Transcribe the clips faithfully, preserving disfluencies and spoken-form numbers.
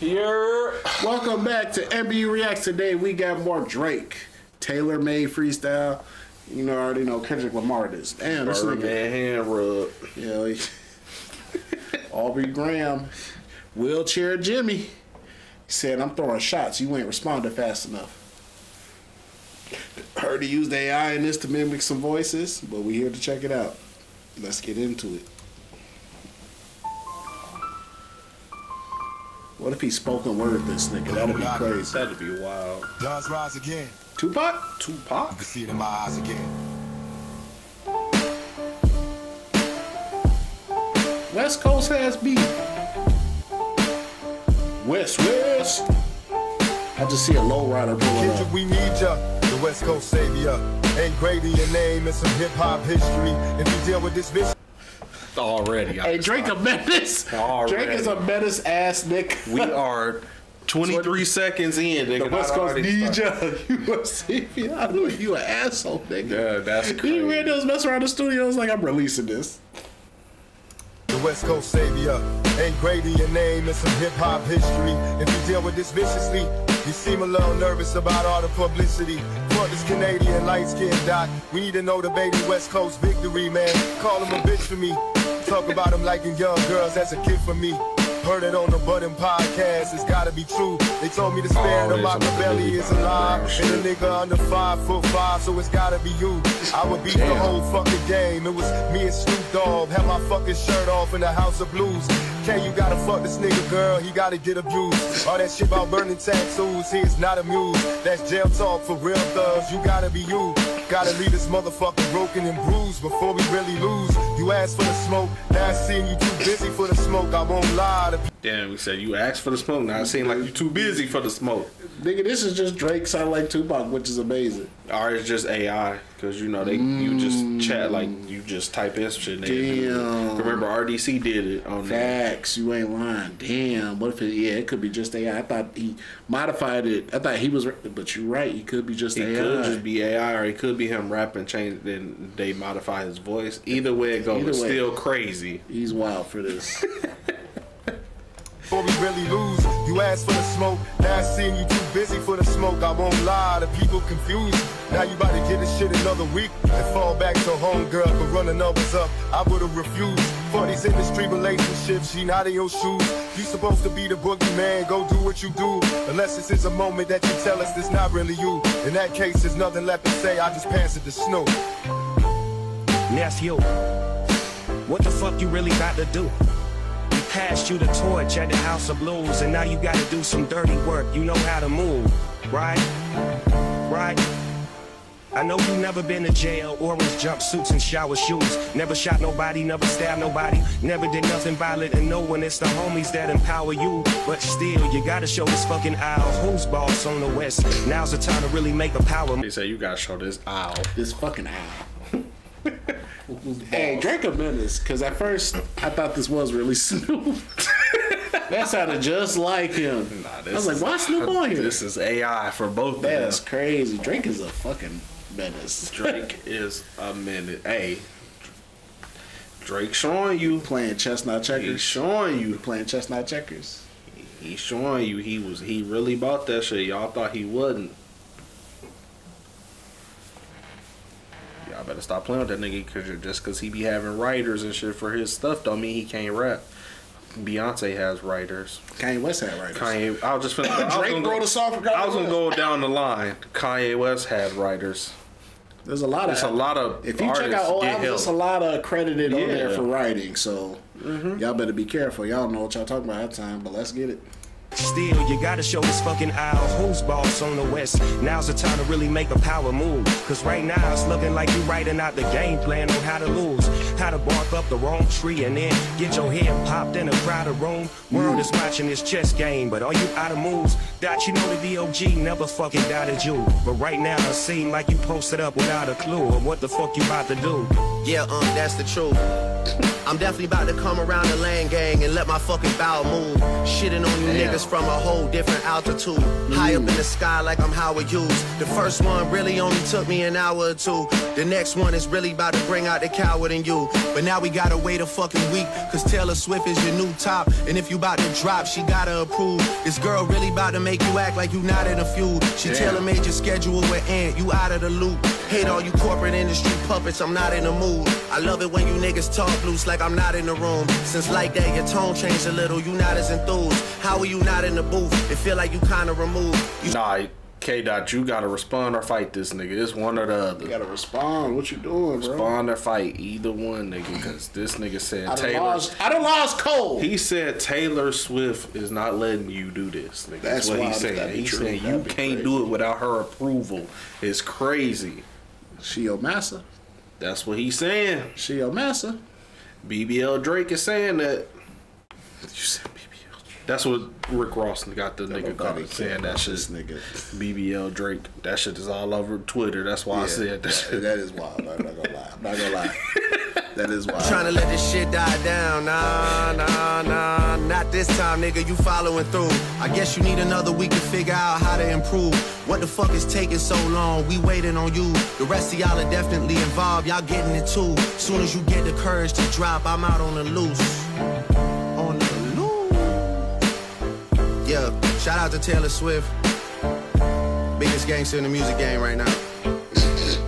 Here. Welcome back to N B U Reacts. Today we got more Drake, Taylor Made Freestyle. You know, I already know Kendrick Lamar this. Damn, this nigga. Man, hand rub. You know, he... Aubrey Graham, Wheelchair Jimmy. He said, "I'm throwing shots. You ain't responding fast enough." Heard he used A I in this to mimic some voices, but we here to check it out. Let's get into it. What if he spoken word this nigga? That'd be crazy. That'd be wild. Does rise again. Tupac? Tupac? You can see it in my eyes again. West Coast has beat. West, West. I just see a lowrider blowing up. We need ya, the West Coast savior. Ain't Grady your name and some hip hop history. If you deal with this bitch. Already. Hey, Drake a menace. Already. Drake is a menace ass Nick. We are twenty-three seconds in. Nigga. The West Coast needs ya. You a savior. I knew you an asshole, nigga. Yeah, that's crazy. He ran those mess around the studios like, I'm releasing this. West Coast savior, ain't Grady your name and some hip hop history. If you deal with this viciously, you seem a little nervous about all the publicity. For this Canadian light skinned doc, we need to know the baby West Coast victory, man. Call him a bitch for me. Talk about him liking young girls, that's a kid for me. Heard it on the Budden podcast, it's gotta be true. They told me the spirit of my belly is alive. And a nigga under five foot five, so it's gotta be you. I would beat the whole fucking game. It was me and Snoop Dogg. Had my fucking shirt off in the House of Blues. K, you gotta fuck this nigga, girl, he gotta get abused. All that shit about burning tattoos, he is not amused. That's jail talk for real thugs, you gotta be you. Gotta leave this motherfucker broken and bruised before we really lose. You asked for the smoke, now I seen you too busy for the smoke, I won't lie to. Damn, we said you asked for the smoke, now I seem like you too busy for the smoke. Nigga, this is just Drake sound like Tupac, which is amazing. Or it's just A I, because you know, they mm. you just chat, like you just type in some shit. Damn. Remember R D C did it on Facts, that. You ain't lying. Damn, what if it, yeah, it could be just A I. I thought he modified it. I thought he was, but you're right, he could be just it A I. It could just be A I, or it could be be him rapping, change, then they modify his voice. Either way it goes, it's still crazy. He's wild for this. Before we really lose, you asked for the smoke. Now I seen you too busy for the smoke. I won't lie, the people confused. Now you about to get this shit another week and fall back to homegirl for running numbers up. I would have refused. For these industry relationships, she not in your shoes. You supposed to be the boogeyman, go do what you do. Unless this is a moment that you tell us it's not really you. In that case, there's nothing left to say. I just pass it to Snoop. That's you. What the fuck you really got to do? Passed you the torch at the House of Blues, and now you gotta do some dirty work. You know how to move, right? Right? I know you never been to jail, orange jumpsuits and shower shoes. Never shot nobody, never stabbed nobody, never did nothing violent and no one. It's the homies that empower you, but still, you gotta show this fucking aisle who's boss on the West. Now's the time to really make a power move. They say you gotta show this aisle. This fucking aisle. Hey, Drake a menace, because at first I thought this was really Snoop. That sounded just like him. Nah, I was like, why Snoop on here? This is A I for both that of them. That's crazy. Drake is a fucking menace. Drake is a menace. Hey, Drake showing you. Playing chestnut checkers. He's showing you. Playing chestnut checkers. He's showing you he was. He really bought that shit. Y'all thought he wouldn't. I better stop playing with that nigga, cause just because he be having writers and shit for his stuff don't mean he can't rap. Beyonce has writers. Kanye West had writers. Kanye, I was just finna, I Drake was wrote go, a song for Kanye I was going to go down the line. Kanye West had writers. There's a lot of... There's a lot of If you check out old albums, there's a lot of credited yeah. on there for writing, so mm-hmm. y'all better be careful. Y'all know what y'all talking about that time, but let's get it. Still, you gotta show this fucking aisle who's boss on the West. Now's the time to really make a power move. Cause right now it's looking like you writing out the game plan on how to lose. How to bark up the wrong tree and then get your head popped in a crowded room. World is watching this chess game, but are you out of moves? Dot, you know the D O G never fucking doubted you. But right now it seems like you posted up without a clue of what the fuck you about to do. Yeah, um, that's the truth. I'm definitely about to come around the lane gang and let my fucking bow move. Shitting on you niggas from a whole different altitude. Mm. High up in the sky like I'm Howard Hughes. The first one really only took me an hour or two. The next one is really about to bring out the coward in you. But now we gotta wait a fucking week, cause Taylor Swift is your new top. And if you about to drop, she gotta approve. This girl really about to make you act like you not in a feud. She Taylor made your schedule with Ant, you out of the loop. Hate all you corporate industry puppets, I'm not in the mood. I love it when you niggas talk loose like I'm not in the room. Since like that, your tone changed a little, you not as enthused. How are you not in the booth? It feel like you kind of removed. You nah, K-Dot, you gotta respond or fight this nigga. It's one or the other. You gotta respond. What you doing, bro? Respond or fight. Either one, nigga, because this nigga said I Taylor. Lost, I done lost Cole. He said Taylor Swift is not letting you do this, nigga. That's, That's what he said. He said you can't crazy. do it without her approval. It's crazy. She your massa. That's what he's saying. She your massa. B B L Drake is saying that. You said B B L Drake. That's what Rick Ross got the nigga called saying that shit. Nigga. B B L Drake. That shit is all over Twitter. That's why yeah, I said that, that shit. That is wild. I'm not gonna lie. I'm not gonna lie. That is wild. Trying to let this shit die down. Nah, nah, nah. Not this time, nigga. You following through. I guess you need another week to figure out how to improve. What the fuck is taking so long? We waiting on you. The rest of y'all are definitely involved. Y'all getting it too. Soon as you get the courage to drop, I'm out on the loose. On the loose. Yeah, shout out to Taylor Swift. Biggest gangster in the music game right now.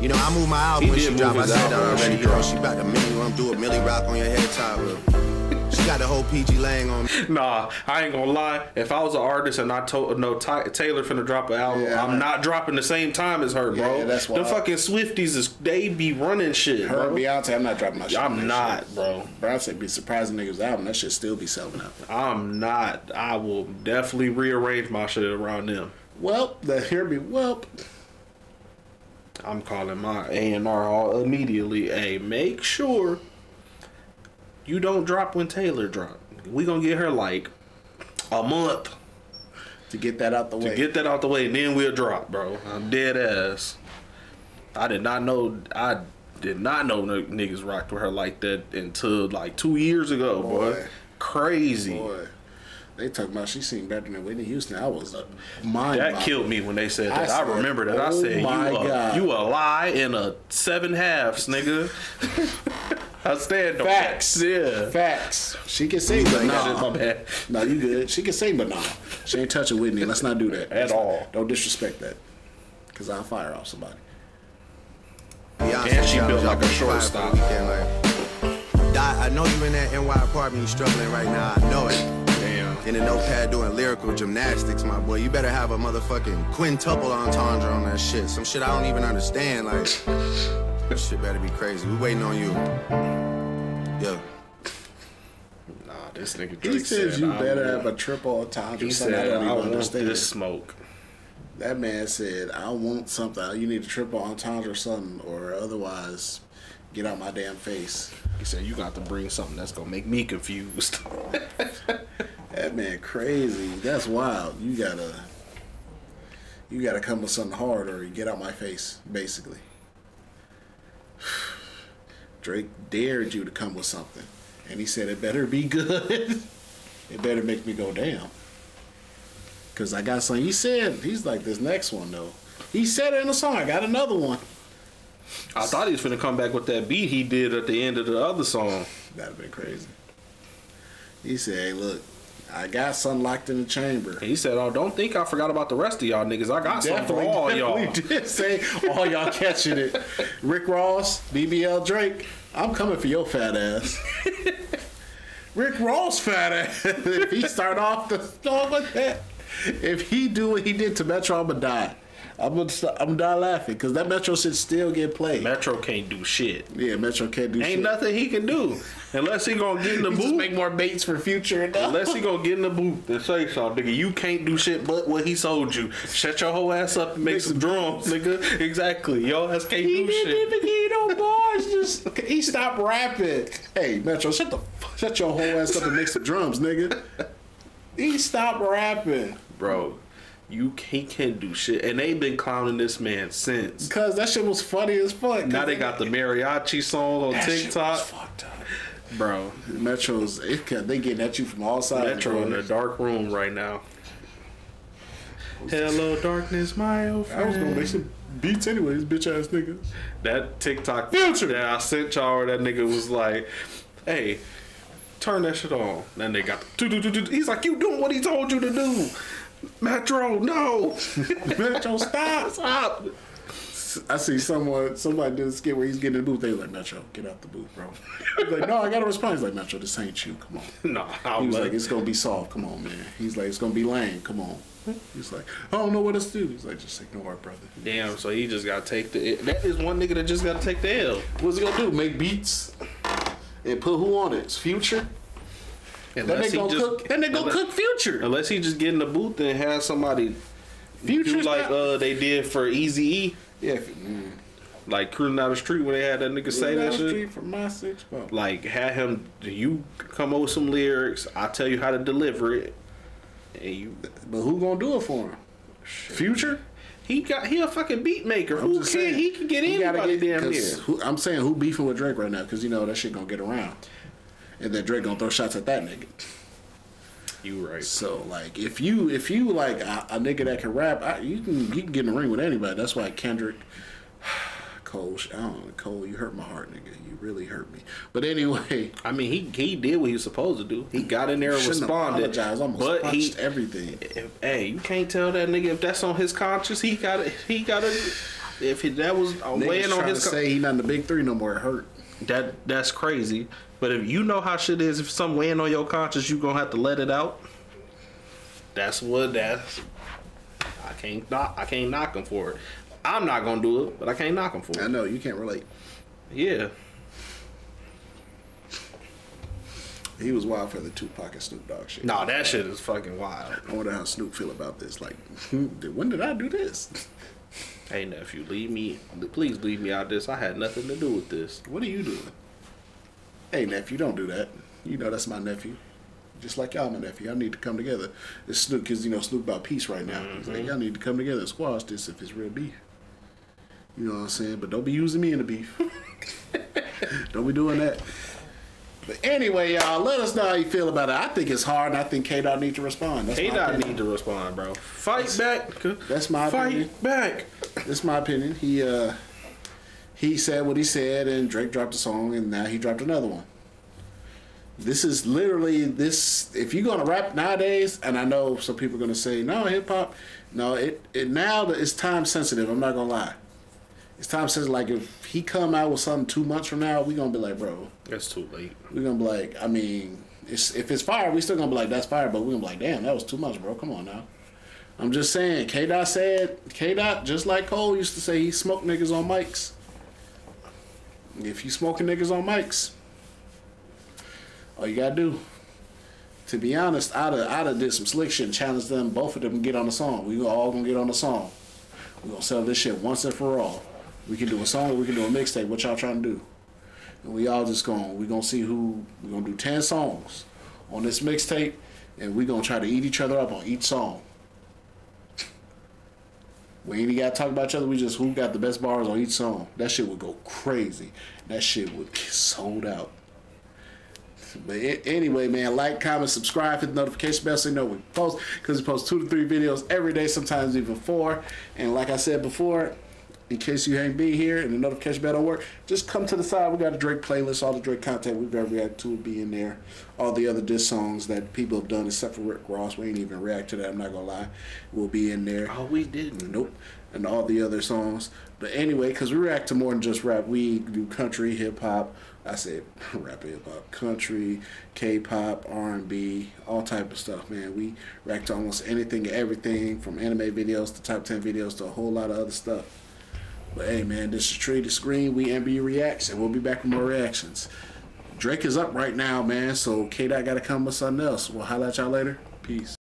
You know, I moved my album when she dropped. I said that already, girl. She about to mini run, do a Millie Rock on your head top, bro. She got the whole P G Lang on me. Nah, I ain't gonna lie. If I was an artist and I told no Ty, Taylor finna drop an album, yeah, I'm right. not dropping the same time as her, bro. Yeah, yeah, that's why. The fucking Swifties is they be running shit. Her and Beyonce, I'm not dropping my shit. I'm not, shit. bro. Beyonce be surprising niggas album. That shit still be selling out. I'm not. I will definitely rearrange my shit around them. Welp, the hear me welp. I'm calling my A and R hall immediately. Hey, make sure you don't drop when Taylor dropped. We gonna get her like a month to get that out the way. To get that out the way, and then we'll drop, bro. I'm dead ass. I did not know. I did not know niggas rocked with her like that until like two years ago, boy. boy. Crazy. Boy. They talking about she seemed better than Whitney Houston. I was a mind. That killed me when they said that. I, said, I remember that. Oh I said, my you, God. A, you a lie in a seven halves, nigga. I stand on facts. Yeah. Facts. She can sing, but nah. My bad. No, you good. She can sing, but nah. She ain't touching Whitney. Let's not do that. At all. Don't disrespect that. Because I'll fire off somebody. Beyonce and she built like a shortstop. I know you in that N Y apartment. You struggling right now. I know it. In a notepad doing lyrical gymnastics, my boy. You better have a motherfucking quintuple entendre on that shit. Some shit I don't even understand. Like, this shit better be crazy. We waiting on you. Yeah. Nah, this nigga Drake he says said, you I better have a triple entendre. He said, I don't even I want understand. This smoke. That man said, I want something. You need a triple entendre or something, or otherwise get out my damn face. He said, you got to bring something that's going to make me confused. That man crazy. That's wild. You gotta You gotta come with something hard or you get out my face, basically. Drake dared you to come with something. And he said it better be good. It better make me go down. Cause I got something. He said he's like this next one though. He said it in the song, I got another one. I thought he was finna come back with that beat he did at the end of the other song. That'd have been crazy. He said, hey look, I got something locked in the chamber. He said, oh, don't think I forgot about the rest of y'all niggas. I got something for all y'all. He did say all y'all catching it. Rick Ross, B B L Drake, I'm coming for your fat ass. Rick Ross fat ass. If he start off the storm with that, if he do what he did to Metro, I'm going to die. I'm going to die laughing because that Metro shit still get played. Metro can't do shit. Yeah, Metro can't do Ain't shit. Ain't nothing he can do. Unless he going to get in the booth. Make more baits for future. And Unless he going to get in the booth and say something, nigga. You can't do shit but what he sold you. Shut your whole ass up and make some drums, nigga. Exactly. Your ass can't he do shit. He didn't even get no bars. Just, he stopped rapping. Hey, Metro, shut the fuck. Shut your whole ass up and make some drums, nigga. He stopped rapping. Bro. You can't, can't do shit. And they've been clowning this man since. Because that shit was funny as fuck. Now they got the mariachi song on that TikTok. Shit was fucked up. Bro, Metro's, it, they getting at you from all sides. Metro in a dark room right now. Hello, darkness, my old friend. I was gonna make some beats anyways, bitch ass nigga. That TikTok filter that I sent y'all, that nigga was like, hey, turn that shit on. That nigga got the do do do do. He's like, you doing what he told you to do. Metro, no. Metro, stop, stop. I see someone, somebody did a skit where he's getting in the booth. They were like, Metro, get out the booth, bro. He's like, no, I got to respond. He's like, Metro, this ain't you. Come on. No, I'll He was like, it's going to be soft. Come on, man. He's like, it's going to be lame. Come on. He's like, I don't know what else to do. He's like, just ignore it, brother. Damn, so he just got to take the L. That is one nigga that just got to take the L. What's he going to do? Make beats and put who on it? It's Future? Unless then they going to cook, cook Future. Unless he just get in the booth and have somebody Future like uh, they did for Eazy-E. Yeah, mm. Like cruising down the street when they had that nigga cruising say that shit. From my six like had him, you come over some lyrics. I tell you how to deliver it. And you, but who gonna do it for him? Shit. Future? He got he a fucking beat maker. I'm who can saying, he can get anybody get, damn near? Who, I'm saying who beefing with Drake right now? Because you know that shit gonna get around, and then Drake gonna throw shots at that nigga. You right. So like, if you if you like a, a nigga that can rap, I, you can you can get in the ring with anybody. That's why Kendrick, Cole, I don't know, Cole, you hurt my heart, nigga. You really hurt me. But anyway, I mean, he he did what he was supposed to do. He got in there and responded. Almost but punched he everything. If, hey, you can't tell that nigga if that's on his conscience. He got it. He got it. If he, that was Niggas weighing on his, to say he not in the big three no more. It hurt. That that's crazy. But if you know how shit is, if something weighing on your conscience, you gonna have to let it out. That's what that's. I can't knock. I can't knock him for it. I'm not gonna do it, but I can't knock him for it. I know you can't relate. Yeah. He was wild for the Tupac and Snoop Dogg shit. Nah, that shit is fucking wild. I wonder how Snoop feel about this. Like, when did I do this? Hey nephew, leave me. Please leave me out of this. I had nothing to do with this. What are you doing? Hey nephew, don't do that. You know that's my nephew. Just like y'all, my nephew. Y'all need to come together. It's Snoop, because you know Snoop about peace right now. Mm-hmm. He's like, y'all need to come together and squash this if it's real beef. You know what I'm saying? But don't be using me in the beef. Don't be doing that. But anyway, y'all, let us know how you feel about it. I think it's hard, and I think K-Dot need to respond. K-Dot need to respond, bro. Fight that's, back. That's my Fight opinion. Fight back. That's my opinion. He uh, he said what he said, and Drake dropped a song, and now he dropped another one. This is literally this. If you're gonna rap nowadays, and I know some people are gonna say no, hip hop. No, it it now it's time sensitive. I'm not gonna lie. It's time sensitive. Like if he come out with something two months from now, we gonna be like, bro, that's too late. We gonna be like, I mean, it's, if it's fire, we still gonna be like, that's fire. But we gonna be like, damn, that was two months, bro. Come on now. I'm just saying. K-Dot said K-Dot just like Cole used to say he smoked niggas on mics. If you smoking niggas on mics, all you gotta do. To be honest, I'da I'da did some slick shit and challenged them both of them to get on the song. We all gonna get on the song. We gonna sell this shit once and for all. We can do a song, we can do a mixtape. What y'all trying to do? And we all just gonna, we gonna see who, we gonna do ten songs on this mixtape, and we gonna try to eat each other up on each song. We ain't even gotta talk about each other, we just who got the best bars on each song. That shit would go crazy. That shit would get sold out. But it, anyway, man, like, comment, subscribe, hit the notification bell so you know we post, because we post two to three videos every day, sometimes even four. And like I said before, in case you ain't been here and the notification bell don't work, just come to the side. We got a Drake playlist. All the Drake content we've ever reacted to will be in there. All the other diss songs that people have done, except for Rick Ross. We ain't even react to that. I'm not going to lie. We'll be in there. Oh, we didn't. Nope. And all the other songs. But anyway, because we react to more than just rap. We do country, hip-hop. I said rap, hip-hop, country, K-pop, R and B, all type of stuff, man. We react to almost anything, everything, from anime videos to top ten videos to a whole lot of other stuff. But hey, man, this is Traded Screen. We N B U Reacts, and we'll be back with more reactions. Drake is up right now, man, so K-Dot got to come with something else. We'll highlight y'all later. Peace.